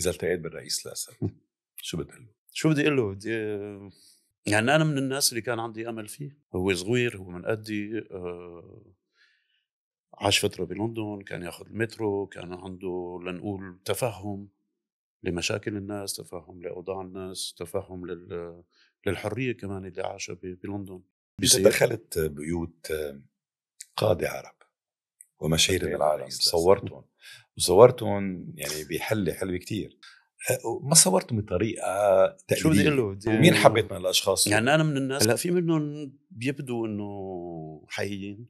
اذا التقيت بالرئيس الاسد شو بدي اقول له؟ شو بدي اقول له؟ بدي يعني انا من الناس اللي كان عندي امل فيه، هو صغير، هو من قدي، عاش فتره بلندن، كان ياخذ المترو، كان عنده لنقول تفهم لمشاكل الناس، تفهم لاوضاع الناس، تفهم للحريه كمان اللي عاشها بلندن. دخلت بيوت قاده عرب ومشاهير من العريس، صورتهم وصورتهم يعني بحله حلوه كثير، ما صورتهم بطريقه تقليديه. شو بدي اقول له؟ ومين حبيت من الاشخاص؟ يعني انا من الناس هلا في منهم بيبدو انه حقيقيين،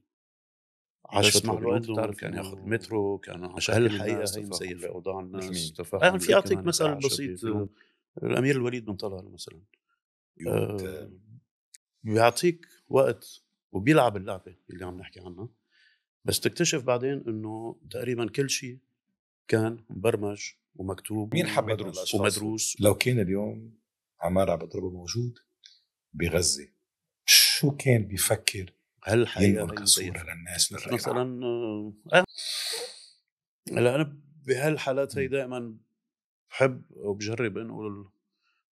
عاش فتره بلندن، كان ياخذ المترو، كان عاش الحقيقه هي مسير اوضاع الناس. يعني في اعطيك مثل بسيط، الامير الوليد بن طلال مثلا بيعطيك وقت وبيلعب اللعبه اللي عم نحكي عنها، بس تكتشف بعدين انه تقريبا كل شيء كان مبرمج ومكتوب. مين حب يدرس ومدروس؟ لو كان اليوم عمار عبد الرحمن موجود بغزه، شو كان بيفكر؟ هل حينقل صوره للناس مثلا؟ هلا انا بهالحالات هي دائما بحب وبجرب انقل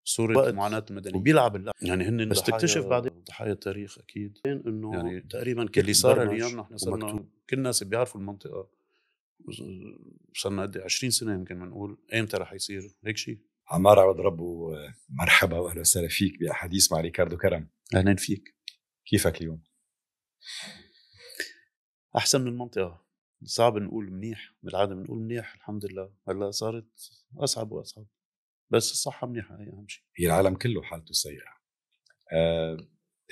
صوره معاناه المدنيين وبيلعب اللعب. يعني هن بس تكتشف بعدين ضحايا التاريخ اكيد، انه يعني تقريبا كل اللي صار اليوم نحن صرنا كل الناس بيعرفوا المنطقه، صرنا قد 20 سنه يمكن بنقول ايمتى رح يصير هيك شيء. عمار عبد ربه مرحبا واهلا وسهلا فيك باحاديث مع ريكاردو كرم. اهلا فيك، كيفك اليوم؟ احسن من المنطقه، صعب نقول منيح، بالعاده بنقول منيح الحمد لله، هلا صارت اصعب واصعب، بس الصحه منيحه هي اهم شيء. هي العالم كله حالته سيئه،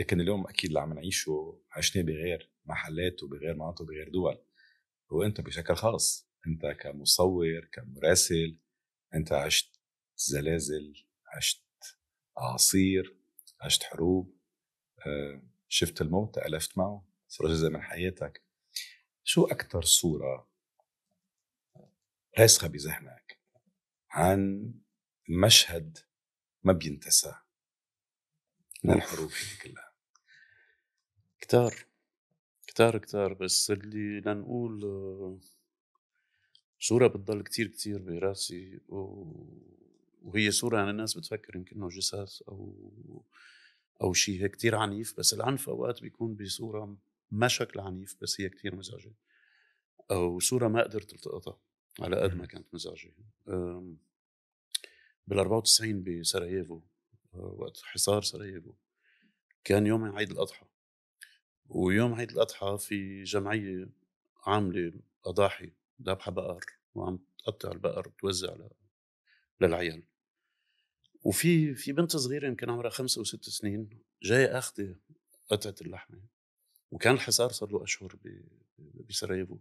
لكن اليوم اكيد اللي عم نعيشه عشناه بغير محلات وبغير مناطق وبغير دول، وانت بشكل خاص انت كمصور كمراسل انت عشت زلازل، عشت اعاصير، عشت حروب، شفت الموت، تألفت معه، صار جزء من حياتك. شو اكثر صوره راسخه بذهنك عن مشهد ما بينتسى من الحروب هذه كلها؟ كتار كتار كتار، بس اللي لنقول صورة بتضل كتير كتير براسي، وهي صورة يعني الناس بتفكر يمكن انه جساس او شيء هيك كتير عنيف، بس العنف اوقات بيكون بصورة ما شكل عنيف بس هي كتير مزعجة، او صورة ما قدرت التقطها على قد ما كانت مزعجة. بال94 بسراييفو، وقت حصار سراييفو، كان يوم عيد الأضحى، ويوم عيد الأضحى في جمعية عاملة أضاحي ذابحة بقر وعم تقطع البقر وتوزع للعيال، وفي بنت صغيرة يمكن عمرها 5 أو 6 سنين جاية أخذة قطعة اللحمة، وكان الحصار صار له أشهر بسراييفو،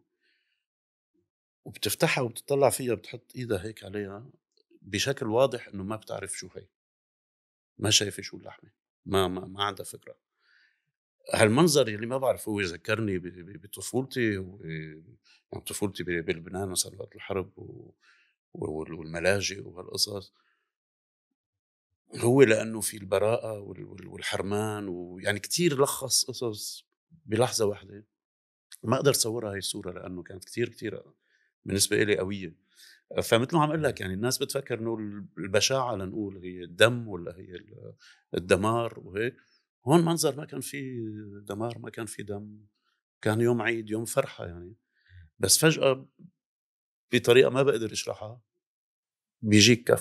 وبتفتحها وبتطلع فيها، بتحط إيدها هيك عليها بشكل واضح انه ما بتعرف شو هي، ما شايفه شو اللحمه، ما عندها فكره. هالمنظر اللي ما بعرف هو يذكرني بطفولتي، يعني طفولتي بلبنان مثلا وقت الحرب والملاجئ وهالقصص، هو لانه في البراءه والحرمان، ويعني كثير لخص قصص بلحظه واحده. ما اقدر اصورها هي الصوره لانه كانت كثير كثير بالنسبه لي قويه. فمثل ما عم اقول لك يعني الناس بتفكر انه البشاعه لنقول هي الدم ولا هي الدمار وهيك، هون منظر ما كان في دمار، ما كان في دم، كان يوم عيد، يوم فرحه يعني، بس فجاه بطريقه ما بقدر اشرحها بيجيك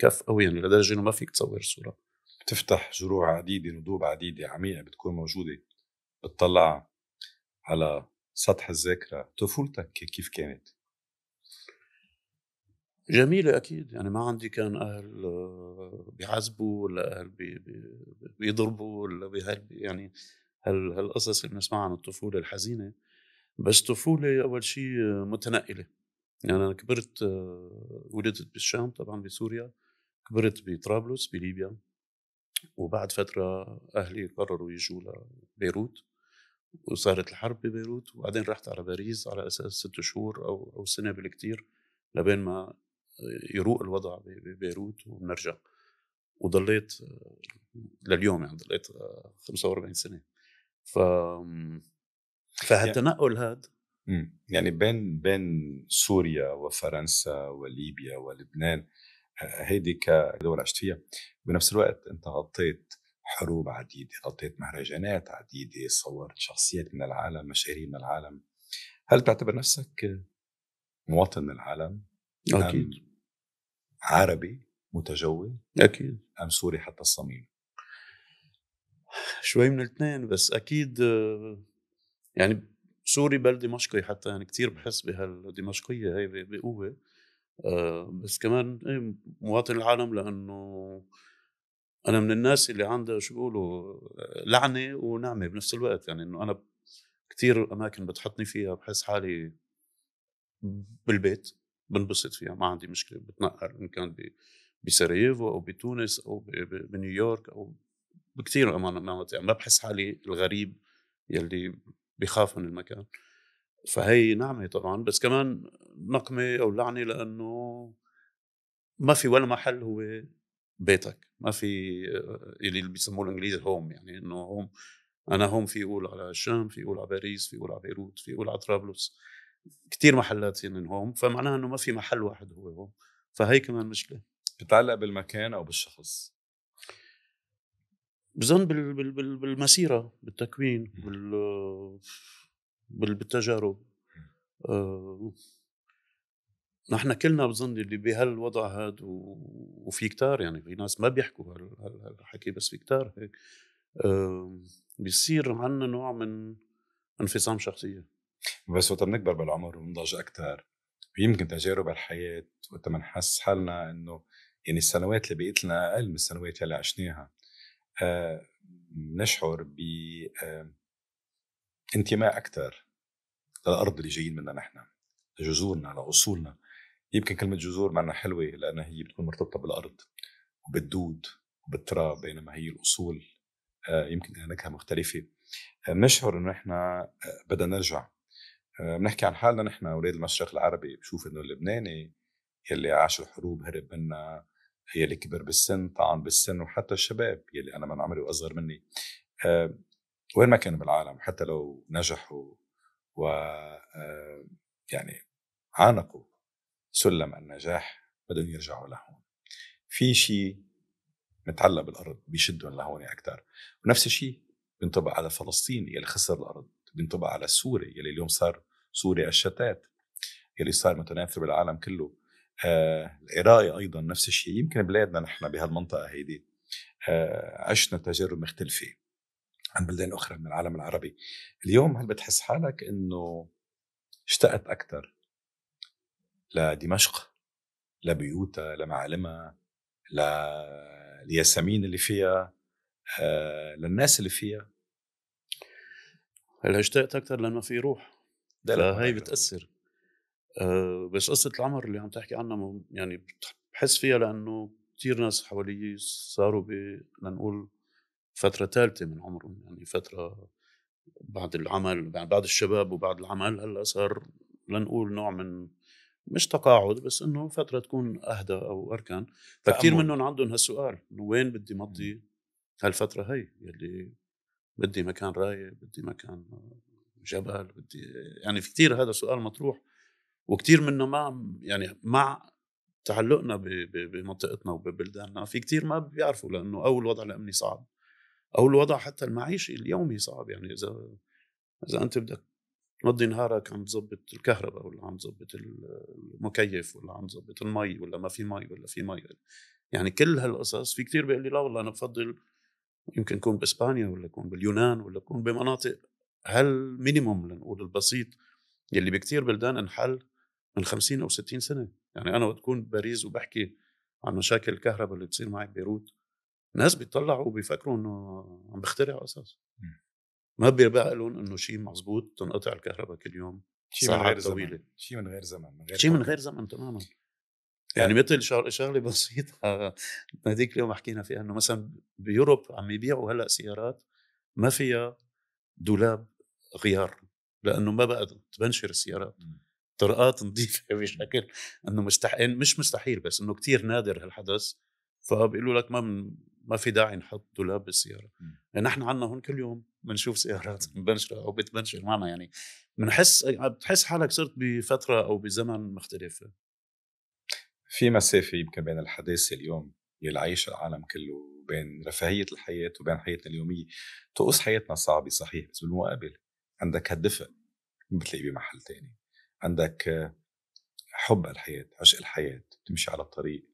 كف قوي، يعني لدرجه انه ما فيك تصور الصوره. بتفتح جروح عديده، ندوب عديده عميقه بتكون موجوده، بتطلع على سطح الذاكره. طفولتك كيف كانت؟ جميلة أكيد، يعني ما عندي كان أهل بيعذبوا ولا أهل بيضربوا ولا يعني هالقصص اللي بنسمعها عن الطفولة الحزينة، بس طفولة أول شيء متنقلة. يعني أنا كبرت، ولدت بالشام طبعا بسوريا، كبرت بطرابلس بليبيا، وبعد فترة أهلي قرروا يجوا لبيروت وصارت الحرب ببيروت، وبعدين رحت على باريس على أساس 6 شهور أو سنة بالكتير لبين ما يروق الوضع ببيروت وبنرجع، وضليت لليوم يعني ضليت 45 سنة. فهالتنقل هاد يعني بين سوريا وفرنسا وليبيا ولبنان، هيدي كدول عشت فيها. بنفس الوقت انت غطيت حروب عديدة، غطيت مهرجانات عديدة، صورت شخصيات من العالم، مشاهير من العالم. هل تعتبر نفسك مواطن من العالم؟ أكيد. عربي متجول؟ أكيد. أم سوري حتى الصميم؟ شوي من الاثنين، بس أكيد يعني سوري بل دمشقي حتى، يعني كتير بحس بهالدمشقية هاي بقوة. بس كمان مواطن العالم، لأنه أنا من الناس اللي عندها شو بيقولوا لعنة ونعمة بنفس الوقت، يعني إنه أنا كتير أماكن بتحطني فيها بحس حالي بالبيت، بنبسط فيها، ما عندي مشكلة، بتنقل إن كان بسراييفو أو بتونس أو بنيويورك أو بكتير أماكن، يعني ما بحس حالي الغريب يلي بخاف من المكان. فهي نعمة طبعا، بس كمان نقمة أو لعنة، لأنه ما في ولا محل هو بيتك، ما في اللي بيسموه الانجليز هوم، يعني انه هوم. انا هوم في يقول على الشام، في يقول على باريس، في يقول على بيروت، في يقول على طرابلس، كثير محلات يعني هوم، فمعناها انه ما في محل واحد هو هوم. فهي كمان مشكله بتتعلق بالمكان او بالشخص، بظن بالمسيره، بالتكوين، بالتجارب. نحن كلنا بظن اللي بهالوضع هذا، وفي كتار يعني في ناس ما بيحكوا هالحكي، بس في كتار هيك بيصير عندنا نوع من انفصام شخصيه. بس وقت بنكبر بالعمر وبنضج اكثر، يمكن تجارب الحياه وقت بنحس حالنا انه يعني السنوات اللي بقيت لنا اقل من السنوات اللي عشناها، بنشعر بانتماء اكثر للارض اللي جايين منها نحن، لجذورنا، لاصولنا. يمكن كلمة جذور معنا حلوة لأنها هي بتكون مرتبطة بالأرض وبالدود وبالتراب، بينما هي الأصول يمكن أنها نكهة مختلفة. نشعر إنه إحنا بدنا نرجع. بنحكي عن حالنا نحن أولاد المشرق العربي، بشوف إنه اللبناني يلي عاش الحروب هرب منها، يلي كبر بالسن طعن بالسن، وحتى الشباب يلي أنا من عمري وأصغر مني وين ما كانوا بالعالم، حتى لو نجحوا و يعني عانقوا سلم النجاح بدهم يرجعوا لهون. في شيء متعلق بالارض بيشدهم لهون اكثر، ونفس الشيء بينطبق على فلسطين يلي خسر الارض، بينطبق على سوريا يلي اليوم صار سوريا الشتات، يلي صار متناثر بالعالم كله. العراق ايضا نفس الشيء. يمكن بلادنا نحن بهالمنطقه هيدي عشنا تجارب مختلفه عن بلدان اخرى من العالم العربي. اليوم هل بتحس حالك انه اشتقت اكثر لدمشق، لبيوتها، لمعالمها، للياسمين اللي فيها، للناس اللي فيها؟ هلا اشتقت اكثر لانه في روح، هي بتاثر. بس قصه العمر اللي عم تحكي عنها يعني بحس فيها، لانه كثير ناس حوالي صاروا لنقول فتره ثالثه من عمرهم، يعني فتره بعد العمل، بعد الشباب وبعد العمل. هلا صار لنقول نوع من مش تقاعد، بس انه فتره تكون اهدى او اركان. فكتير منهم عندهم هالسؤال، انه وين بدي مضي هالفتره هي، يلي بدي مكان رايق، بدي مكان جبل، بدي يعني في كثير هذا سؤال مطروح. وكثير منه ما يعني مع تعلقنا بمنطقتنا وببلداننا، في كثير ما بيعرفوا، لانه اول وضع الامني صعب، اول وضع حتى المعيشي اليومي صعب. يعني اذا انت بدك مضي نهارك عم تظبط الكهرباء، ولا عم تظبط المكيف، ولا عم تظبط المي، ولا ما في مي، ولا في مي، يعني كل هالقصص. في كثير بيقول لي لا والله انا بفضل يمكن اكون باسبانيا، ولا اكون باليونان، ولا اكون بمناطق هالمينيموم لنقول البسيط، يلي بكثير بلدان انحل من 50 او 60 سنه. يعني انا وقت اكون بباريس وبحكي عن مشاكل الكهرباء اللي بتصير معي ببيروت، الناس بيطلعوا وبيفكروا انه عم بخترع قصص، ما بيبقى لهم انه شيء مظبوط تنقطع الكهرباء كل يوم، شيء من غير طويلة، شيء من غير زمن، شيء من غير زمن تماما. يعني مثل شغله بسيطه هذيك اليوم حكينا فيها، انه مثلا بيوروب عم يبيعوا هلا سيارات ما فيها دولاب غيار، لانه ما بقى تبنشر السيارات، طرقات نظيفه بشكل انه مستحيل، مش مستحيل بس انه كثير نادر هالحدث. فبيقولوا لك ما في داعي نحط دولاب بالسياره. نحن يعني عندنا هون كل يوم بنشوف سيارات بنشرها او بتبنشر معنا، يعني بتحس حالك صرت بفتره او بزمن مختلفه. في مسافه يمكن بين الحداثه اليوم يلي عايش العالم كله وبين رفاهيه الحياه وبين حياتنا اليوميه. طقوس حياتنا صعبه صحيح، بس بالمقابل عندك هالدفء بتلاقيه بمحل تاني، عندك حب الحياه، عشق الحياه، بتمشي على الطريق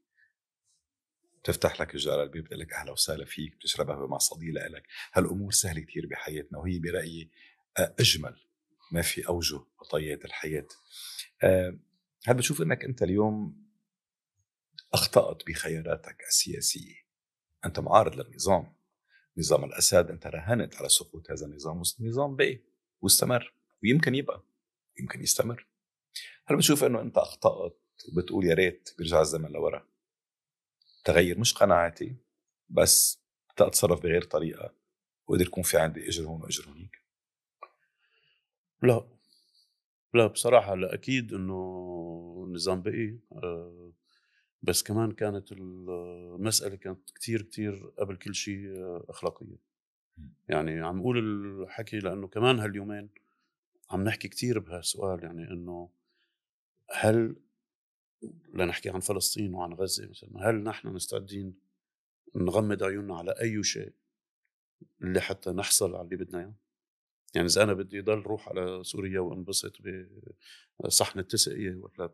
بتفتح لك الجاره البيت بتقول لك اهلا وسهلا فيك، بتشرب قهوه مع صديقه لك. هالامور سهله كثير بحياتنا، وهي برايي اجمل ما في اوجه وطيات الحياه. هل بتشوف انك انت اليوم اخطات بخياراتك السياسيه؟ انت معارض للنظام، نظام الاسد، انت راهنت على سقوط هذا النظام، والنظام بقي واستمر ويمكن يبقى يمكن يستمر. هل بتشوف انه انت اخطات وبتقول يا ريت بيرجع الزمن لورا؟ تغير مش قناعاتي، بس بتتصرف بغير طريقه وقدر يكون في عندي اجر هون واجر هونيك. لا بصراحه لا، اكيد انه النظام بقي، بس كمان كانت المساله كانت كثير قبل كل شيء اخلاقيه. يعني عم اقول الحكي لانه كمان هاليومين عم نحكي كثير بهالسؤال، يعني انه هل لنحكي عن فلسطين وعن غزه مثلا، هل نحن مستعدين نغمض عيوننا على اي شيء اللي حتى نحصل على اللي بدنا اياه؟ يعني اذا انا بدي ضل روح على سوريا وانبسط بصحن التسقيه ولا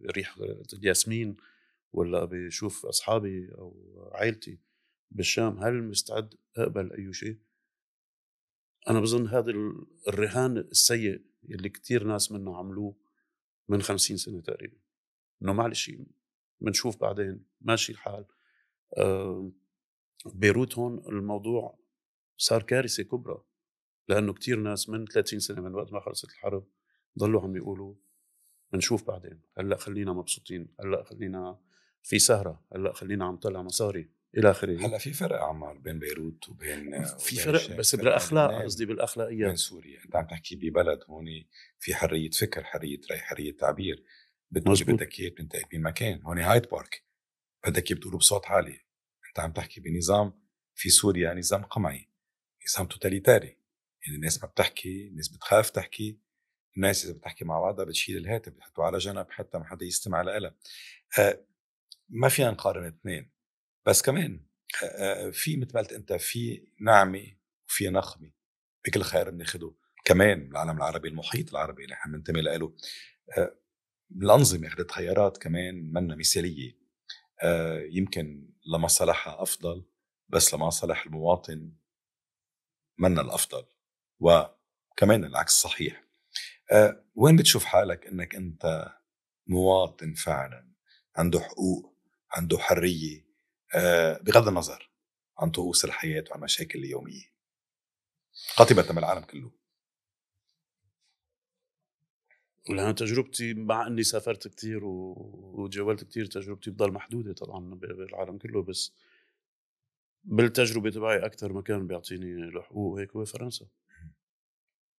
بريح الياسمين ولا بشوف اصحابي او عائلتي بالشام، هل مستعد اقبل اي شيء؟ انا بظن هذا الرهان السيء اللي كثير ناس منا عملوه من 50 سنه تقريبا، انه معلش بنشوف بعدين ماشي الحال. بيروت هون الموضوع صار كارثه كبرى، لانه كثير ناس من 30 سنه من وقت ما خلصت الحرب ضلوا عم يقولوا بنشوف بعدين، هلا خلينا مبسوطين، هلا خلينا في سهره، هلا خلينا عم طلع مصاري الى اخره. هلا في فرق عمار بين بيروت وبين في فرق، بس بالاخلاق، قصدي بالاخلاقيات بين سوريا. انت عم تحكي ببلد هون في حريه فكر، حريه راي، حريه تعبير، بدك اياه بتنتقل بين مكان. هون هايد بارك بدك اياه بتقوله بصوت عالي. انت عم تحكي بنظام في سوريا، نظام قمعي، نظام توتاليتاري، يعني الناس ما بتحكي، الناس بتخاف تحكي، الناس اذا بتحكي مع بعضها بتشيل الهاتف بتحطه على جنب حتى ما حدا يستمع لها. ما فينا نقارن اثنين، بس كمان في مثل ما قلت انت في نعمه وفي نقمه بكل خيار بناخده. كمان العالم العربي، المحيط العربي اللي عم ننتمي له، الانظمه اخذت خيارات كمان منا مثاليه، يمكن لمصالحها افضل، بس لمصالح المواطن منا الافضل، وكمان العكس صحيح. وين بتشوف حالك انك انت مواطن فعلا عنده حقوق، عنده حريه، بغض النظر عن طقوس الحياه وعن مشاكل اليوميه قطبه من العالم كله؟ لأن تجربتي مع أني سافرت كثير وتجولت كثير، تجربتي بضل محدودة طبعاً بالعالم كله، بس بالتجربة تبعي أكثر مكان بيعطيني الحقوق هيك هو فرنسا.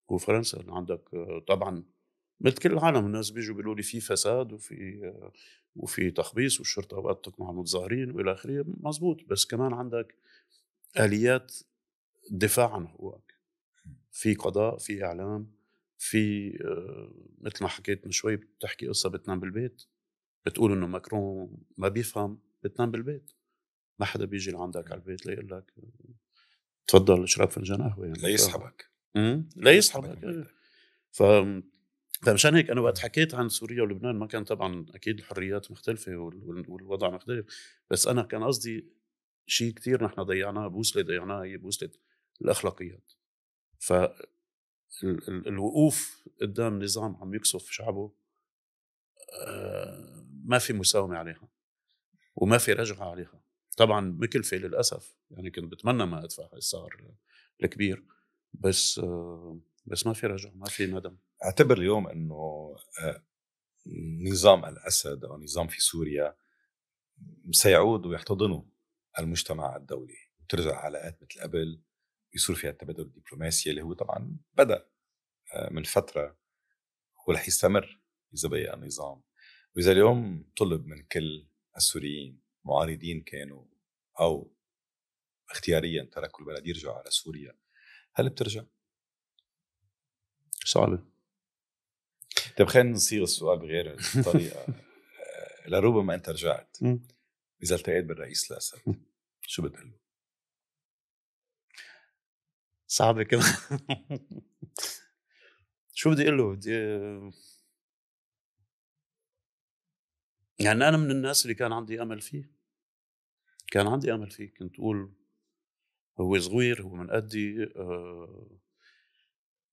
وفرنسا عندك طبعاً مثل كل العالم الناس بيجوا بيقولوا لي في فساد وفي تخبيص والشرطة أوقات تقمع المتظاهرين وإلى آخره، مزبوط، بس كمان عندك آليات دفاع عن حقوقك، في قضاء، في إعلام، في مثل ما حكيت من شوي بتحكي قصه بتنام بالبيت، بتقول انه ماكرون ما بيفهم، بتنام بالبيت، ما حدا بيجي لعندك على البيت ليقول لك تفضل اشرب فنجان قهوه، يعني لا يسحبك لا يسحبك. فمشان هيك انا وقت حكيت عن سوريا ولبنان ما كان طبعا اكيد الحريات مختلفه والوضع مختلف، بس انا كان قصدي شيء كثير نحن ضيعناه، بوصله ضيعناها، هي بوصله الاخلاقيات. ف الوقوف قدام نظام عم يكسف شعبه، ما في مساومه عليها وما في رجعه عليها. طبعا مكلفه للاسف، يعني كنت بتمنى ما ادفع السعر الكبير، بس ما في رجعه، ما في ندم. اعتبر اليوم انه نظام الاسد او نظام في سوريا سيعود ويحتضنه المجتمع الدولي، وترجع علاقات مثل قبل، يصير فيها التبادل الدبلوماسي اللي هو طبعا بدأ من فترة ورح يستمر إذا بقي النظام. وإذا اليوم طلب من كل السوريين معارضين كانوا أو اختياريا تركوا البلد يرجعوا على سوريا، هل بترجع؟ صعبة طيب خلينا نصيغ السؤال بغير الطريقة. لربما أنت رجعت إذا التقيت بالرئيس الأسد شو بتقول له؟ صعبة كمان. شو بدي أقول له؟ يعني أنا من الناس اللي كان عندي أمل فيه. كان عندي أمل فيه، كنت أقول هو صغير، هو من قدي،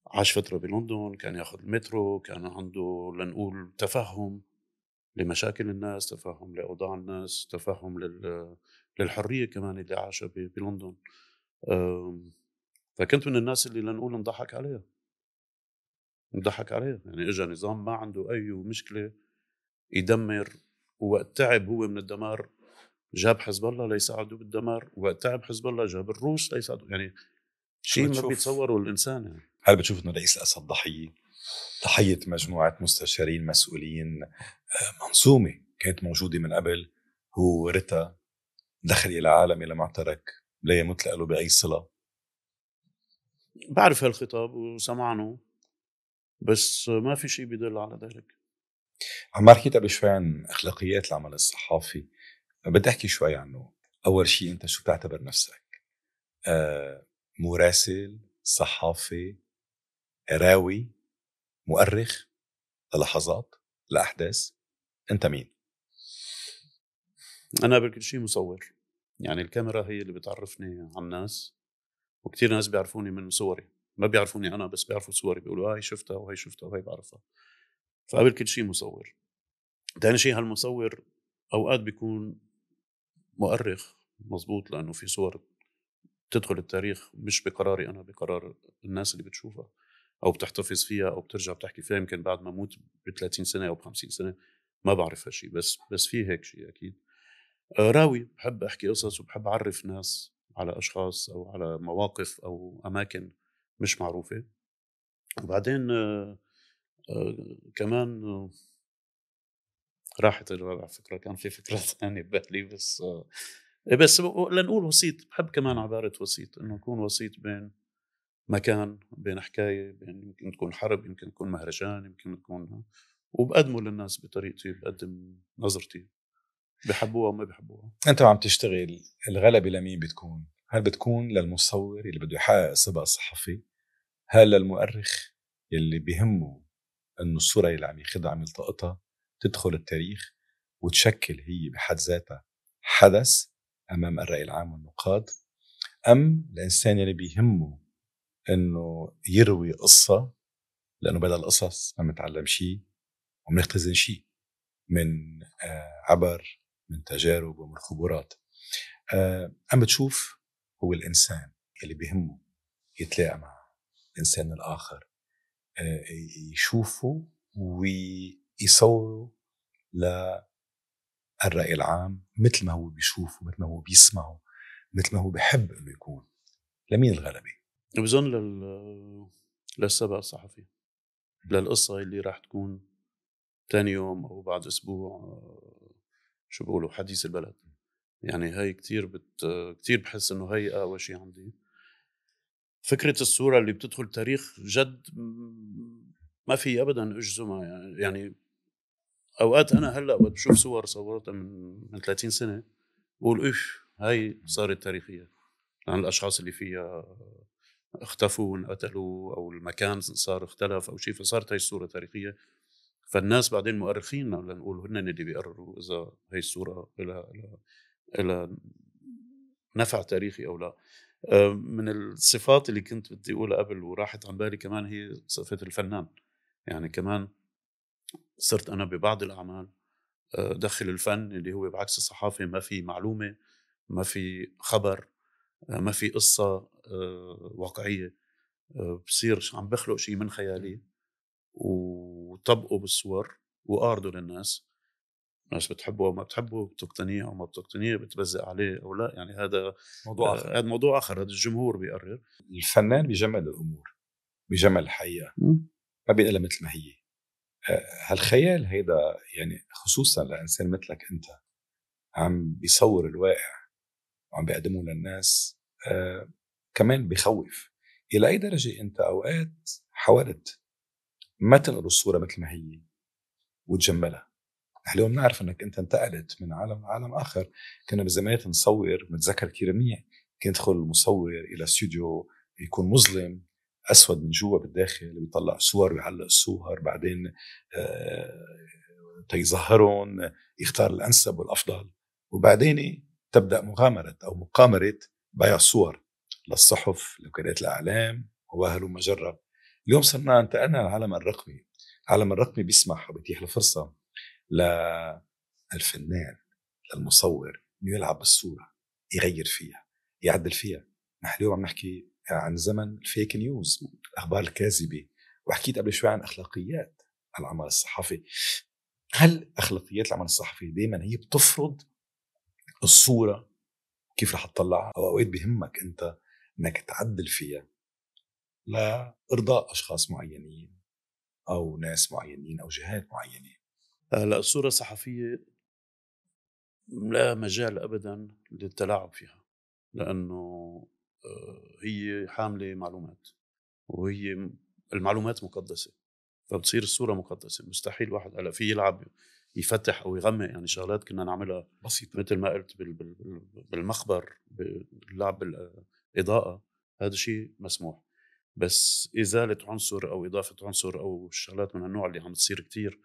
عاش فترة بلندن، كان ياخذ المترو، كان عنده لنقول تفهم لمشاكل الناس، تفهم لأوضاع الناس، تفهم للحرية كمان اللي عاشها بلندن. فكنت من الناس اللي لنقول نضحك عليها، نضحك عليها. يعني إجا نظام ما عنده أي مشكلة يدمر، ووقت تعب هو من الدمار جاب حزب الله ليساعده بالدمار، ووقت تعب حزب الله جاب الروس ليساعده. يعني شيء ما بيتصوره الإنسان. يعني هل بتشوف أن الرئيس الأسد ضحية؟ ضحية مجموعة مستشارين مسؤولين، منظومة كانت موجودة من قبل، هو ورثها، دخل إلى عالم لم يعترك، لا يمت له بأي صلة. بعرف هالخطاب وسمعناه، بس ما في شيء بيدل على ذلك. عمار، حكيت قبل شوي عن أخلاقيات العمل الصحافي، بدي أحكي شوي عنه. أول شيء أنت شو بتعتبر نفسك؟ مراسل، صحافي، راوي، مؤرخ للحظات، لأحداث، أنت مين؟ أنا قبل كل شيء مصور. يعني الكاميرا هي اللي بتعرفني عن الناس، وكثير ناس بيعرفوني من صوري، ما بيعرفوني أنا بس بيعرفوا صوري، بيقولوا هاي شفتها وهي شفتها وهي بعرفها. فقبل كل شيء مصور. ثاني شيء هالمصور أوقات بيكون مؤرخ، مزبوط، لأنه في صور تدخل التاريخ مش بقراري أنا، بقرار الناس اللي بتشوفها أو بتحتفظ فيها أو بترجع بتحكي فيها يمكن بعد ما موت ب30 سنة أو ب50 سنة، ما بعرف هالشيء، بس في هيك شيء أكيد. راوي، بحب أحكي قصص وبحب أعرف ناس على أشخاص أو على مواقف أو أماكن مش معروفة. وبعدين كمان راحت الفكرة، كان في فكرة ثانية ببالي بس لنقول وسيط. بحب كمان عبارة وسيط، إنه نكون وسيط بين مكان، بين حكاية، بين يمكن تكون حرب، يمكن تكون مهرجان، يمكن تكون، وبقدمه للناس بطريقتي، بقدم نظرتي، بحبوها وما بحبوها. أنت عم تشتغل، الغلبة لمين بتكون؟ هل بتكون للمصور اللي بده يحقق صبغة صحفي؟ هل للمؤرخ اللي بيهمه إنه الصورة اللي عم يخدها عم يلتقطها تدخل التاريخ وتشكل هي بحد ذاتها حدث أمام الرأي العام والنقاد، أم الإنسان اللي بيهمه إنه يروي قصة، لأنه بدل القصص عم نتعلم شيء ومنختزن شيء من عبر من تجارب ومن خبرات. أم بتشوف هو الإنسان اللي بيهمه يتلاقى مع الإنسان الآخر، يشوفه ويصوره للرأي العام مثل ما هو بيشوفه، مثل ما هو بيسمعه، مثل ما هو بيحب إنه يكون. لمين الغلبة؟ بظن للسبق الصحفي، للقصة اللي راح تكون تاني يوم أو بعد أسبوع، شو بقولوا، حديث البلد. يعني هاي كتير بحس إنه هاي أقوى شيء عندي. فكرة الصورة اللي بتدخل تاريخ جد ما في أبدا أجزمها. يعني أوقات أنا هلأ وقت بشوف صور صورتها من 30 سنة بقول إيش هاي صارت تاريخية، لأن الأشخاص اللي فيها اختفوا وانقتلوا أو المكان صار اختلف أو شيء، فصارت هاي الصورة تاريخية. فالناس بعدين مؤرخين لنقول هن اللي بيقرروا إذا هاي الصورة إلى نفع تاريخي أو لا. من الصفات اللي كنت بدي أقولها قبل وراحت عن بالي كمان هي صفة الفنان. يعني كمان صرت أنا ببعض الأعمال دخل الفن اللي هو بعكس الصحافة، ما في معلومة، ما في خبر، ما في قصة واقعية، بصير عم بخلق شيء من خيالي وطبقه بالصور وأعرضه للناس. الناس بتحبه أو ما بتحبه، بتقتنيه أو ما بتقتنيه، بتبزق عليه أو لا. يعني هذا موضوع آخر، هذا موضوع آخر، هذا الجمهور بيقرر. الفنان بيجمل الأمور، بيجمل الحقيقة، ما بيقلها مثل ما هي. هالخيال هيدا يعني خصوصا لإنسان مثلك أنت عم بيصور الواقع وعم بيقدمه للناس، كمان بيخوف. إلى أي درجة أنت أوقات حاولت ما تنقل الصورة مثل ما هي وتجملها. نحن اليوم نعرف انك انت انتقلت من عالم لعالم اخر. كنا بزمان نصور، بتذكر كثير منيح، كنت يدخل المصور الى استوديو يكون مظلم اسود من جوا بالداخل، بيطلع صور ويعلق الصور، بعدين تيظهرهم، يختار الانسب والافضل، وبعدين تبدا مغامره او مقامره بيع الصور للصحف، لوكالات الاعلام، وهل مجرة. اليوم صرنا انتقلنا للعالم الرقمي. العالم الرقمي بيسمح وبيتيح له فرصه للفنان، للمصور، انه يلعب بالصوره، يغير فيها، يعدل فيها. نحن اليوم عم نحكي عن زمن الفيك نيوز، الاخبار الكاذبه، وحكيت قبل شوي عن اخلاقيات العمل الصحفي. هل اخلاقيات العمل الصحفي دائما هي بتفرض الصوره كيف رح تطلعها، او اوقات بهمك انت انك تعدل فيها لارضاء اشخاص معينين او ناس معينين او جهات معينين؟ هلا الصوره الصحفيه لا مجال ابدا للتلاعب فيها، لانه هي حامله معلومات، وهي المعلومات مقدسه، فبتصير الصوره مقدسه. مستحيل واحد هلا في يلعب يفتح او يغمق، يعني شغلات كنا نعملها بسيطه مثل ما قلت بالمخبر، باللعب بالاضاءه، هذا شيء مسموح. بس ازاله عنصر او اضافه عنصر او الشغلات من النوع اللي عم تصير كثير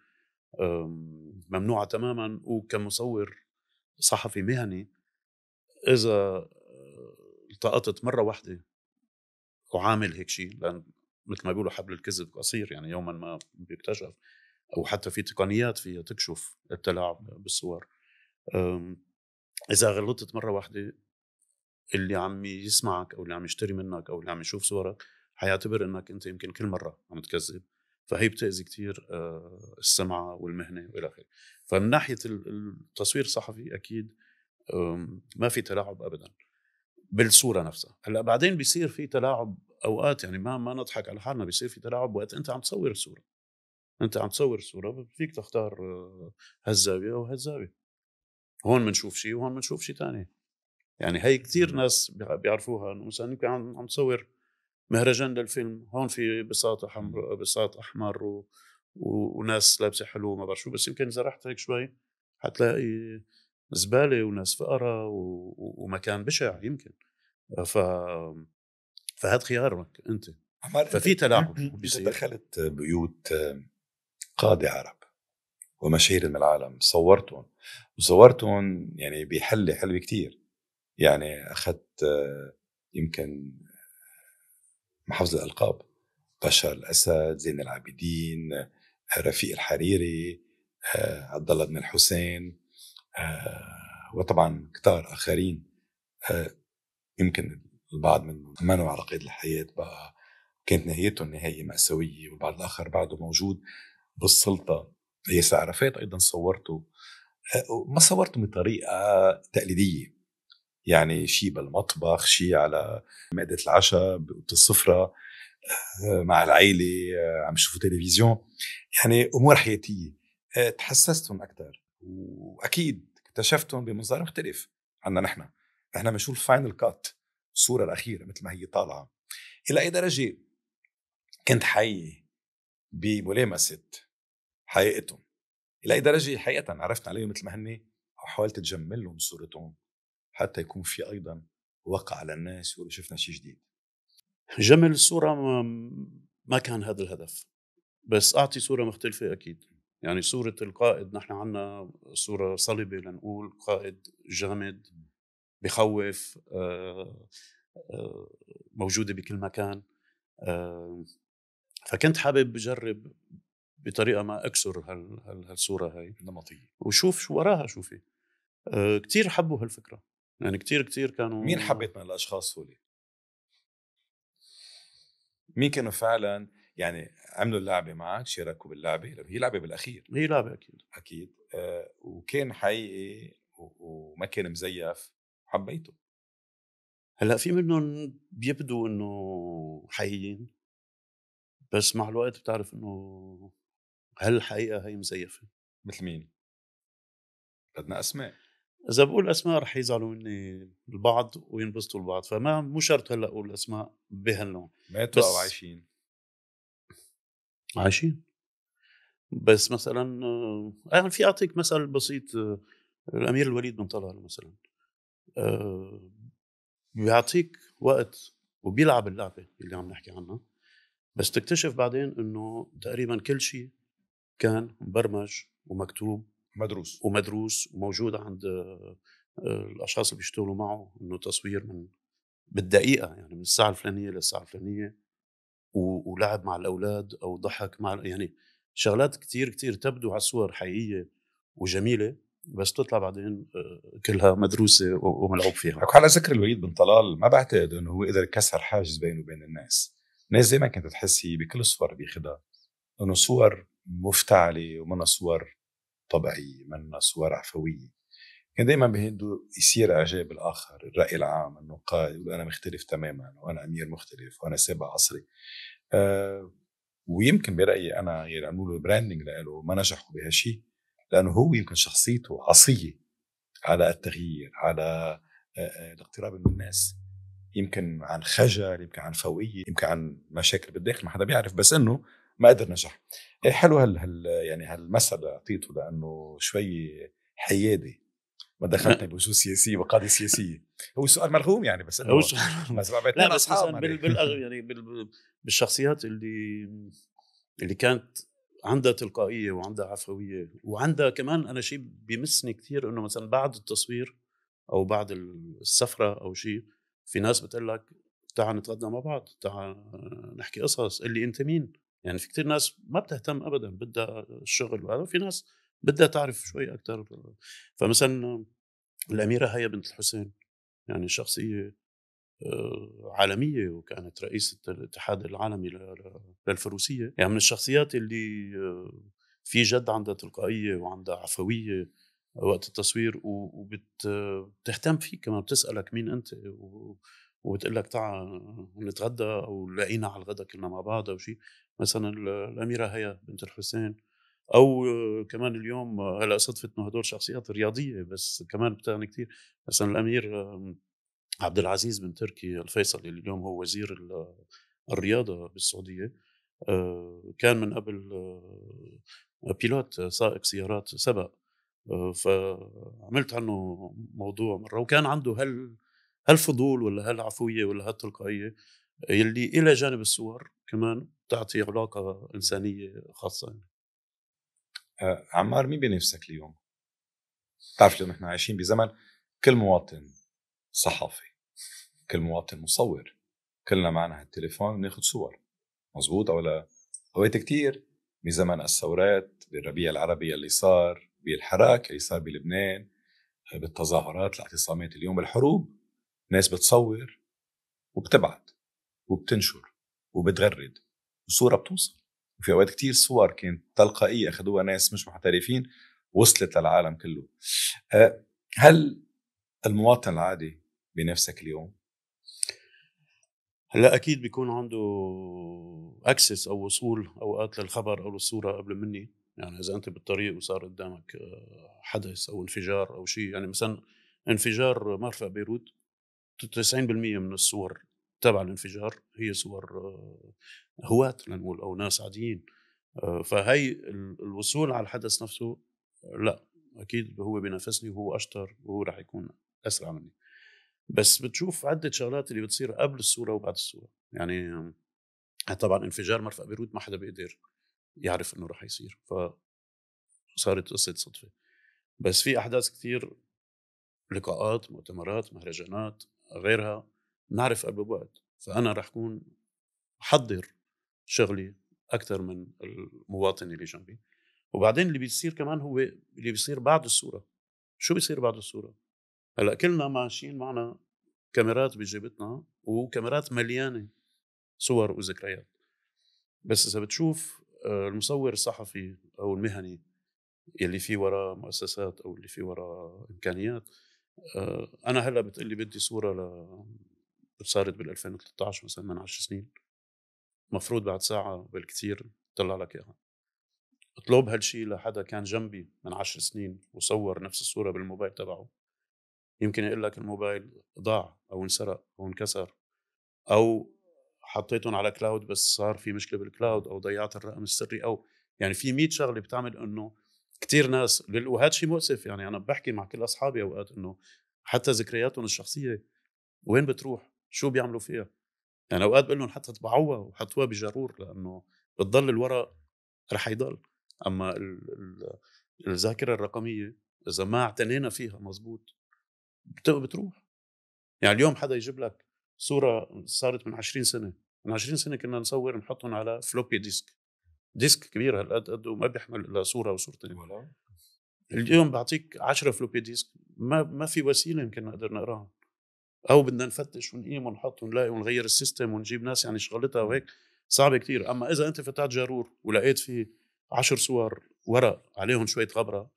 ممنوعه تماما. وكمصور صحفي مهني، اذا التقطت مره واحده وعامل هيك شيء، لان مثل ما بيقولوا حبل الكذب قصير، يعني يوما ما بيكتشف، او حتى في تقنيات فيها تكشف التلاعب بالصور. اذا غلطت مره واحده، اللي عم يسمعك او اللي عم يشتري منك او اللي عم يشوف صورك حيعتبر انك انت يمكن كل مره عم تكذب، فهي بتأذي كثير السمعه والمهنه والى اخره. فمن ناحيه التصوير الصحفي اكيد ما في تلاعب ابدا بالصوره نفسها. هلا بعدين بيصير في تلاعب اوقات، يعني ما نضحك على حالنا، بيصير في تلاعب وقت انت عم تصور الصوره. انت عم تصور الصوره، فيك تختار هالزاويه او هالزاويه، هون بنشوف شيء وهون بنشوف شيء ثاني. يعني هي كثير ناس بيعرفوها، انه مثلا يمكن عم تصور مهرجان للفيلم، هون في بساط حمر، بساط احمر، وناس لابسه حلو وما بعرف شو، بس يمكن اذا رحت هيك شوي حتلاقي زباله وناس فقراء ومكان بشع يمكن. فهذا خيارك انت، ففي تلاعب. دخلت بيوت قاده عرب ومشاهير من العالم، صورتهم وصورتهم يعني بحله حلوه كثير. يعني اخذت يمكن محافظ الالقاب، بشار الاسد، زين العابدين، رفيق الحريري، عبد الله بن الحسين، وطبعا كتار اخرين. يمكن البعض منهم منوا على قيد الحياه، بقى كانت نهايتهم نهايه ماساويه، والبعض الاخر بعده موجود بالسلطه. ياسر عرفات ايضا صورته، ما صورته بطريقه تقليديه، يعني شيء بالمطبخ، شيء على مائده العشاء، بأوضة السفره، مع العيله، عم يشوفوا تلفزيون، يعني امور حياتيه. تحسستهم اكثر، واكيد اكتشفتهم بمنظار مختلف عنا. نحن بنشوف الفاينل كات، الصوره الاخيره مثل ما هي طالعه. الى اي درجه كنت حي بملامسه حقيقتهم، الى اي درجه حقيقه عرفت عليهم مثل ما هن، وحاولت تجمل لهم صورتهم حتى يكون في ايضا وقع على الناس يقولوا شفنا شيء جديد. جمل الصوره ما كان هذا الهدف، بس اعطي صوره مختلفه اكيد. يعني صورة القائد، نحن عنا صورة صلبة لنقول قائد جامد بخوف، موجودة بكل مكان. فكنت حابب بجرب بطريقة ما أكسر هالصورة هاي النمطية وشوف شو وراها، شو في. كتير حبوا هالفكرة، يعني كتير كانوا. مين حبيت من الأشخاص هولي؟ مين كانوا فعلاً يعني عملوا اللعبه معك، شاركوا باللعبه؟ هي لعبه بالاخير، هي لعبه اكيد. وكان حقيقي وما كان مزيف، حبيته. هلا في منهم بيبدو انه حقيقيين، بس مع الوقت بتعرف انه هالحقيقه هي مزيفه. مثل مين؟ بدنا اسماء. اذا بقول اسماء رح يزعلوا مني البعض وينبسطوا البعض، فما مو شرط هلا اقول اسماء بهالنوع. ماتوا او عايشين؟ عايشين. بس مثلا يعني في اعطيك مثل بسيط، الامير الوليد بن طلال مثلا بيعطيك وقت وبيلعب اللعبه اللي عم نحكي عنها، بس تكتشف بعدين انه تقريبا كل شيء كان مبرمج ومكتوب مدروس وموجود عند الاشخاص اللي بيشتغلوا معه، انه تصوير من بالدقيقه، يعني من الساعه الفلانيه للساعه الفلانيه، ولعب مع الاولاد او ضحك مع، يعني شغلات كتير كتير تبدو على الصور حقيقيه وجميله بس تطلع بعدين كلها مدروسه وملعوب فيها. على ذكر الوليد بن طلال، ما بعتقد انه هو قدر يكسر حاجز بينه وبين الناس. الناس زي ما كنت تحسي بكل الصور بياخذها انه صور مفتعله ومنها صور طبيعيه، منها صور عفويه. كان دائما بده يصير اعجاب الاخر، الراي العام، النقاد، يقول انا مختلف تماما وانا امير مختلف وانا سابق عصري. ويمكن برايي انا غير عملوا له براندنج له ما نجحوا بهالشيء، لانه هو يمكن شخصيته عصيه على التغيير، على الاقتراب من الناس، يمكن عن خجل، يمكن عن فوقيه، يمكن عن مشاكل بالداخل ما حدا بيعرف، بس انه ما قدر نجح. حلو يعني هالمساله اعطيته، لانه شوي حيادي، ما دخلتني بوجوه سياسيه وقاده سياسيه. هو سؤال مرغوم يعني، بس انه لا بس يعني بالشخصيات اللي كانت عندها تلقائيه وعندها عفويه وعندها كمان، انا شيء بيمسني كثير انه مثلا بعد التصوير او بعد السفره او شيء، في ناس بتقول لك تعال نتغدى مع بعض، تعال نحكي قصص، اللي انت مين؟ يعني في كثير ناس ما بتهتم ابدا، بدها الشغل، وهذا في ناس بدها تعرف شوي اكثر. فمثلا الاميره هيا بنت الحسين، يعني شخصيه عالميه، وكانت رئيسه الاتحاد العالمي للفروسيه، يعني من الشخصيات اللي في جد عندها تلقائيه وعندها عفويه وقت التصوير، وبتهتم فيك كمان، بتسالك مين انت، وبتقول لك تعال نتغدى او لقينا على الغدا كلنا مع بعض او شيء. مثلا الاميره هيا بنت الحسين، او كمان اليوم هلا صدفه انه هدول شخصيات رياضيه بس كمان بتعني كثير، مثلا الامير عبد العزيز بن تركي الفيصل اللي اليوم هو وزير الرياضه بالسعوديه، كان من قبل بيلوت، سائق سيارات سباق، فعملت عنه موضوع مره، وكان عنده هالفضول ولا هالعفويه ولا هالتلقائيه اللي الى جانب الصور كمان تعطي علاقه انسانيه خاصه. يعني عمار، مين بنفسك اليوم؟ بتعرف اليوم نحن عايشين بزمن كل مواطن صحفي، كل مواطن مصور، كلنا معنا هالتليفون وناخد صور، مزبوط أو لا؟ أوقات كتير بزمن الثورات، بالربيع العربي اللي صار، بالحراك اللي صار بلبنان، بالتظاهرات، الاعتصامات، اليوم بالحروب، ناس بتصور وبتبعت وبتنشر وبتغرد وصورة بتوصل. وفي أوقات كتير صور كانت تلقائية أخذوها ناس مش محترفين وصلت للعالم كله. هل المواطن العادي بنفسك اليوم؟ هلا اكيد بيكون عنده اكسس او وصول اوقات للخبر او للصوره قبل مني، يعني اذا انت بالطريق وصار قدامك حدث او انفجار او شيء، يعني مثلا انفجار مرفأ بيروت 90% من الصور تبع الانفجار هي صور هواة لنقول او ناس عاديين، فهي الوصول على الحدث نفسه لا اكيد هو بينافسني وهو اشطر وهو راح يكون اسرع مني، بس بتشوف عده شغلات اللي بتصير قبل الصوره وبعد الصوره. يعني طبعا انفجار مرفأ بيروت ما حدا بيقدر يعرف انه راح يصير، فصارت قصه صدفه، بس في احداث كثير، لقاءات، مؤتمرات، مهرجانات، غيرها، نعرف قبل بوقت، فانا راح اكون محضر شغلي اكثر من المواطن اللي جنبي. وبعدين اللي بيصير كمان هو اللي بيصير بعد الصوره. شو بيصير بعد الصوره؟ هلا كلنا ماشيين معنا كاميرات بجيبتنا، وكاميرات مليانه صور وذكريات، بس اذا بتشوف المصور الصحفي او المهني اللي في وراء مؤسسات او اللي في وراء امكانيات، انا هلا بتقول لي بدي صوره صارت بال 2013 مثلا، من 10 سنين، مفروض بعد ساعه بالكثير طلع لك اياها. اطلب هالشيء لحدا كان جنبي من 10 سنين وصور نفس الصوره بالموبايل تبعه، يمكن يقول لك الموبايل ضاع او انسرق او انكسر، او حطيتهم على كلاود بس صار في مشكله بالكلاود او ضيعت الرقم السري او يعني في 100 شغله بتعمل انه كثير ناس وهذا شيء مؤسف. يعني انا بحكي مع كل اصحابي اوقات انه حتى ذكرياتهم الشخصيه وين بتروح؟ شو بيعملوا فيها؟ يعني اوقات بقول لهم حتى طبعوها وحطوها بجرور لانه بتضل الورق رح يضل، اما الذاكره الرقميه اذا ما اعتنينا فيها مزبوط بتروح. يعني اليوم حدا يجيب لك صوره صارت من 20 سنه، من 20 سنه كنا نصور نحطهم على فلوبي ديسك كبير هالقد قد وما بيحمل الا صوره وصورتين. اليوم بعطيك 10 فلوبي ديسك ما في وسيله يمكن نقدر نقراهم، او بدنا نفتش ونقيم ونحط ونلاقي ونغير السيستم ونجيب ناس يعني شغلتها وهيك صعبه كثير. اما اذا انت فتحت جرور ولقيت فيه 10 صور ورق عليهم شويه غبره،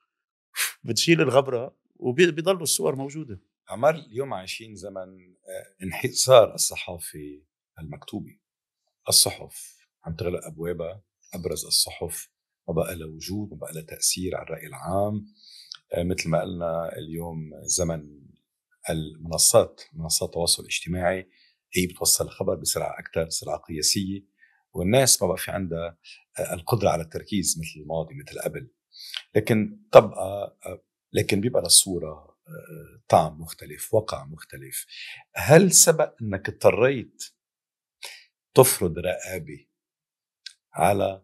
بتشيل الغبره وبيضلوا الصور موجوده. عمر، اليوم عايشين زمن انحصار الصحافه المكتوبه. الصحف عم تغلق ابوابها، ابرز الصحف ما بقى لها وجود، ما بقى لها تاثير على الراي العام. مثل ما قلنا اليوم زمن المنصات، منصات التواصل الاجتماعي هي بتوصل الخبر بسرعه اكثر، بسرعه قياسيه، والناس ما بقى في عندها القدره على التركيز مثل الماضي مثل قبل. لكن بيبقى للصوره طعم مختلف، وقع مختلف. هل سبق انك اضطريت تفرض رقابه على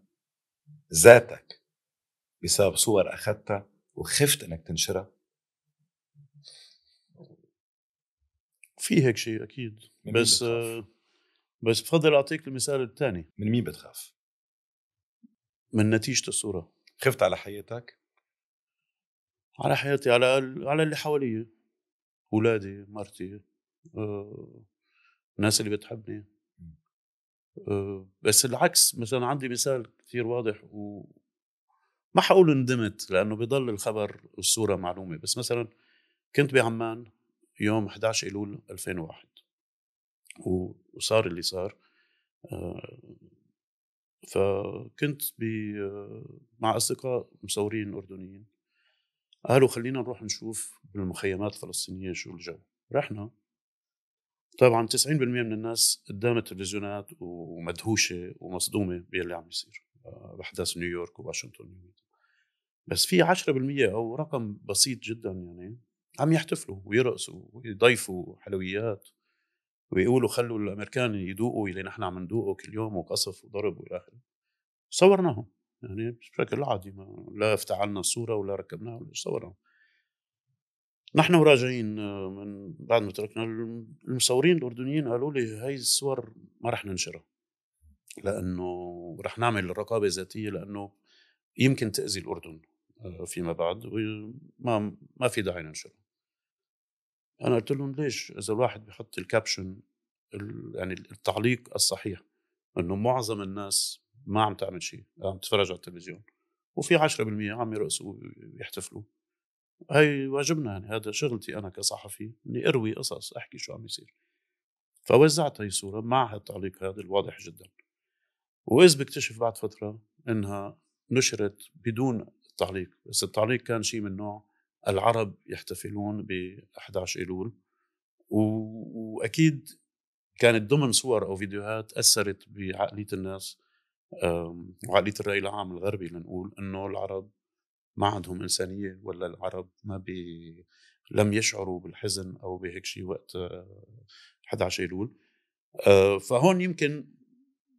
ذاتك بسبب صور اخذتها وخفت انك تنشرها؟ في هيك شيء اكيد، بس بفضل اعطيك المثال الثاني. من مين بتخاف؟ من نتيجه الصوره. خفت على حياتك؟ على حياتي، على اللي حوالي، اولادي، مرتي، الناس اللي بتحبني. بس العكس مثلا عندي مثال كثير واضح وما حقول اندمت لانه بيضل الخبر والصوره معلومه. بس مثلا كنت بعمان يوم 11 ايلول 2001 وصار اللي صار. فكنت مع اصدقاء مصورين اردنيين، قالوا خلينا نروح نشوف بالمخيمات الفلسطينيه شو الجو. رحنا، طبعا 90% من الناس قدام التلفزيونات ومدهوشه ومصدومه باللي عم يصير باحداث نيويورك وواشنطن، بس في 10% او رقم بسيط جدا يعني عم يحتفلوا ويرقصوا ويضيفوا حلويات ويقولوا خلوا الامريكان يذوقوا اللي نحن عم ندوقه كل يوم وقصف وضرب والى اخره. صورناهم يعني بشكل عادي، ما لا افتعلنا الصوره ولا ركبناها ولا صورناها. نحن وراجعين من بعد ما تركنا المصورين الاردنيين قالوا لي هاي الصور ما رح ننشرها لانه رح نعمل رقابه ذاتيه لانه يمكن تاذي الاردن فيما بعد وما في داعي ننشرها. انا قلت لهم ليش؟ اذا الواحد بيحط الكابشن يعني التعليق الصحيح، انه معظم الناس ما عم تعمل شيء، عم تتفرج على التلفزيون وفي 10% عم يرقصوا ويحتفلوا، هي واجبنا يعني، هذا شغلتي انا كصحفي اني اروي قصص، احكي شو عم يصير. فوزعت هي الصوره مع هالتعليق هذا الواضح جدا، واذ بكتشف بعد فتره انها نشرت بدون التعليق، بس التعليق كان شيء من نوع العرب يحتفلون ب 11 ايلول واكيد كانت ضمن صور او فيديوهات اثرت بعقليه الناس وعقليه الراي العام الغربي لنقول انه العرب ما عندهم انسانيه، ولا العرب لم يشعروا بالحزن او بهيك شيء وقت 11 ايلول. فهون يمكن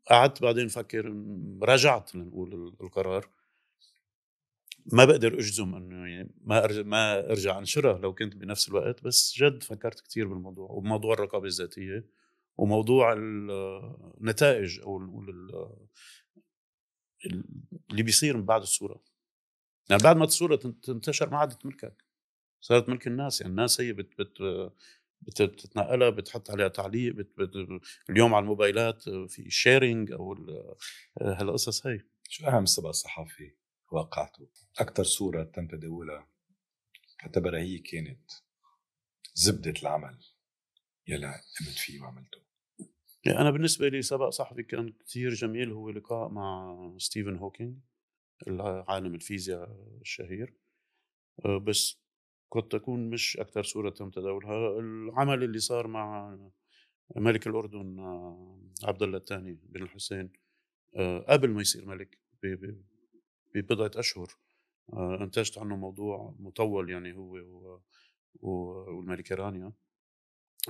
قعدت بعدين افكر، راجعت لنقول القرار، ما بقدر اجزم انه يعني ما ارجع انشرها لو كنت بنفس الوقت، بس جد فكرت كثير بالموضوع، وموضوع الرقابه الذاتيه وموضوع النتائج او اللي بيصير من بعد الصوره. يعني بعد ما الصوره تنتشر ما عادت ملكك، صارت ملك الناس. يعني الناس هي بتتنقلها، بتحط عليها تعليق، اليوم على الموبايلات في شيرنج او هالقصص هي. شو اهم سبق صحفي وقعته؟ اكثر صوره تم تداولها اعتبرها هي كانت زبده العمل يلي قمت فيه وعملته؟ يعني انا بالنسبه لي سبق صحفي كان كثير جميل هو لقاء مع ستيفن هوكينج عالم الفيزياء الشهير، بس قد تكون مش اكثر صوره تم تداولها. العمل اللي صار مع ملك الأردن عبد الله الثاني بن الحسين قبل ما يصير ملك ببضعة أشهر أنتجت عنه موضوع مطول يعني هو والملكة رانيا.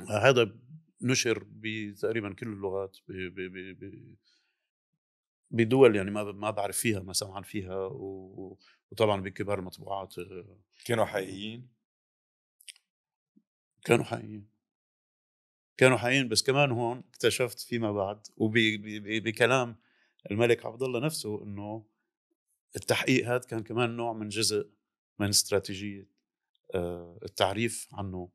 هذا نشر بتقريبا كل اللغات بدول يعني ما بعرف فيها ما سمعان فيها، وطبعا بكبار المطبوعات. كانوا حقيقيين؟ كانوا حقيقيين بس كمان هون اكتشفت فيما بعد وبكلام الملك عبد الله نفسه انه التحقيق هذا كان كمان نوع من جزء من استراتيجية التعريف عنه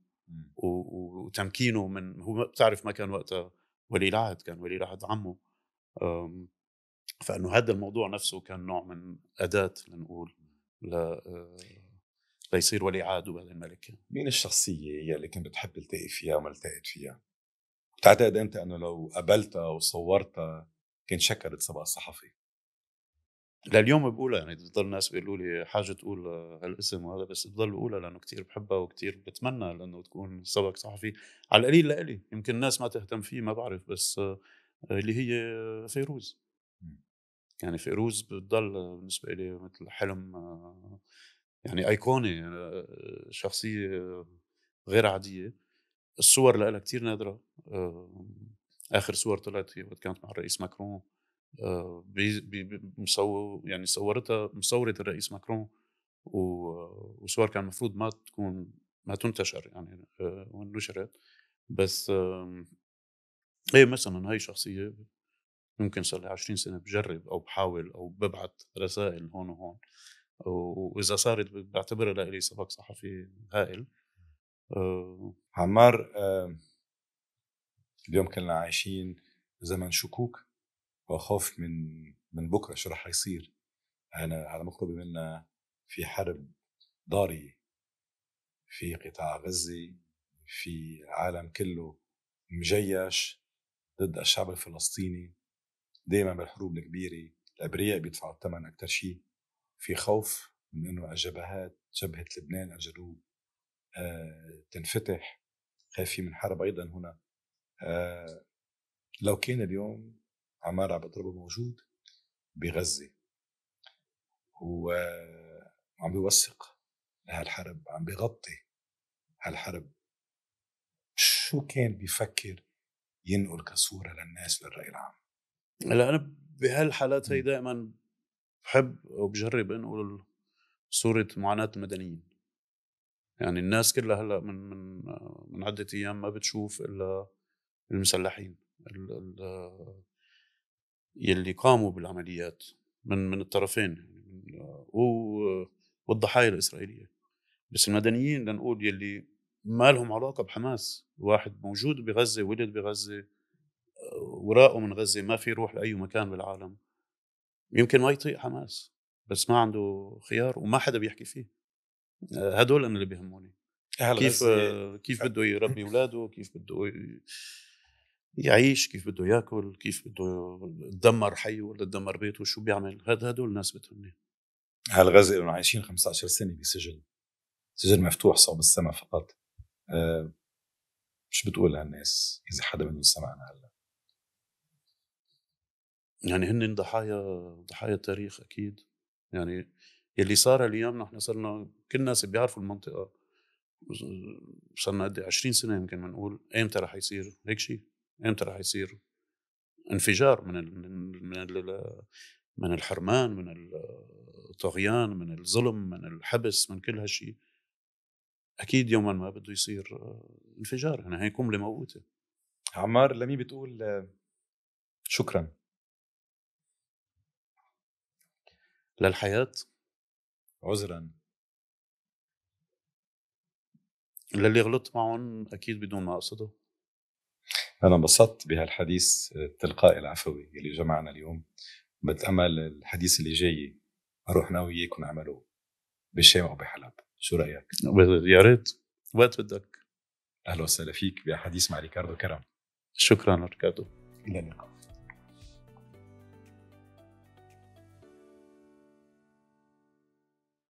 وتمكينه من هو. بتعرف ما كان وقتها ولي العهد، كان ولي العهد عمه، فانه هذا الموضوع نفسه كان نوع من اداه لنقول ليصير ولي عهد وبعدين ملك. مين الشخصيه هي اللي كنت بتحب تلتقي فيها وما التقيت فيها؟ بتعتقد انت انه لو قابلتها وصورتها كنت شكلت سبق الصحفي؟ لليوم بقولها يعني، بضل الناس بيقولوا لي حاجه تقول هالاسم وهذا، بس بضل بقولها لانه كثير بحبها وكثير بتمنى لانه تكون سبق صحفي على القليل لإلي. يمكن الناس ما تهتم فيه ما بعرف، بس اللي هي فيروز. يعني فيروز بتضل بالنسبة لي مثل حلم يعني أيقوني، شخصية غير عادية. الصور لها كتير نادرة، آخر صور طلعت هي كانت مع الرئيس ماكرون، يعني صورتها مصورة الرئيس ماكرون، وصور كان المفروض ما تنتشر يعني ونشرت. بس هي مثلا هي شخصية ممكن صار لي 20 سنة بجرب أو بحاول أو ببعث رسائل هون وهون، وإذا صارت بعتبرها لإلي سبق صحفي هائل. عمار، اليوم كنا عايشين زمن شكوك وخوف من بكرة شو رح يصير. أنا على مقربي منا في حرب ضارية في قطاع غزة، في العالم كله مجيش ضد الشعب الفلسطيني. دائما بالحروب الكبيره الابرياء بيدفعوا الثمن اكثر شيء. في خوف من انه الجبهات، جبهه لبنان الجنوب تنفتح، خايفين من حرب ايضا هنا. لو كان اليوم عمار عبد الرحمن موجود بغزه وعم بيوثق لهالحرب، عم بيغطي هالحرب، شو كان بيفكر ينقل كصوره للناس للراي العام؟ هلا انا بهالحالات هي دائما بحب وبجرب انقل صوره معاناه المدنيين. يعني الناس كلها هلا من عده ايام ما بتشوف الا المسلحين يلي قاموا بالعمليات من الطرفين والضحايا الاسرائيليه. بس المدنيين لنقول يلي ما لهم علاقه بحماس، واحد موجود بغزه، ولد بغزه، وراءه من غزة، ما في يروح لأي مكان بالعالم. يمكن ما يطيق حماس بس ما عنده خيار وما حدا بيحكي فيه. هدول أنا اللي بيهموني، كيف بده يربي أولاده، كيف بده يعيش، كيف بده يأكل، كيف بده يدمر حي ولا يدمر بيته، شو بيعمل. هدول الناس بتهمني. هالغزة اللي عايشين 15 سنة بسجن، سجن مفتوح صوب السماء فقط. شو بتقول لهالناس إذا حدا منهم سمعنا هلا؟ يعني هن ضحايا التاريخ اكيد. يعني يلي صار اليوم، نحن صرنا كل الناس بيعرفوا المنطقه، صرنا قد 20 سنه يمكن بنقول امتى رح يصير هيك شيء، امتى رح يصير انفجار من الحرمان، من الطغيان، من الظلم، من الحبس، من كل هالشيء. اكيد يوما ما بده يصير انفجار. يعني هي كمله موقوته. عمار، لمين بتقول شكرا؟ للحياة، عذرا للي غلطت معهم أكيد بدون ما أقصده. أنا انبسطت بهالحديث التلقائي العفوي اللي جمعنا اليوم. بتأمل الحديث اللي جاي أروح أنا وياك ونعمله بالشام أو بحلب. شو رأيك؟ يا ريت، وقت بدك. أهلا وسهلا فيك بحديث مع ريكاردو كرم. شكرا ريكاردو، إلى اللقاء.